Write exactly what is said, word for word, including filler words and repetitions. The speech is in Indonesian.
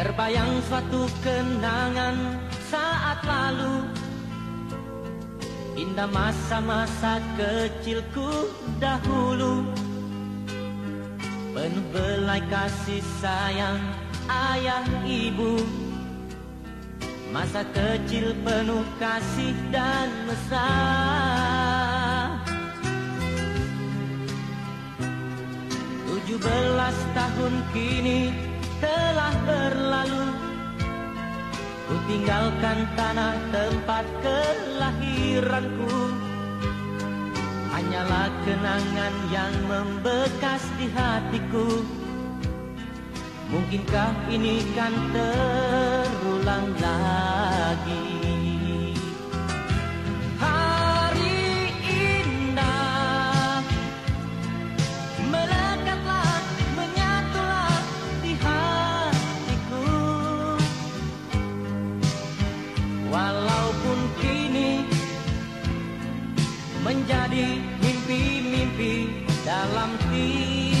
Terbayang suatu kenangan saat lalu, indah masa-masa kecilku dahulu, penuh belai kasih sayang ayah ibu. Masa kecil penuh kasih dan mesra. Tujuh belas tahun kini telah berlalu, ku tinggalkan tanah tempat kelahiranku. Hanyalah kenangan yang membekas di hatiku. Mungkinkah ini kan terulang lagi? Hari indah melekatlah, menyatulah di hatiku. Walaupun kini menjadi mimpi-mimpi dalam hati.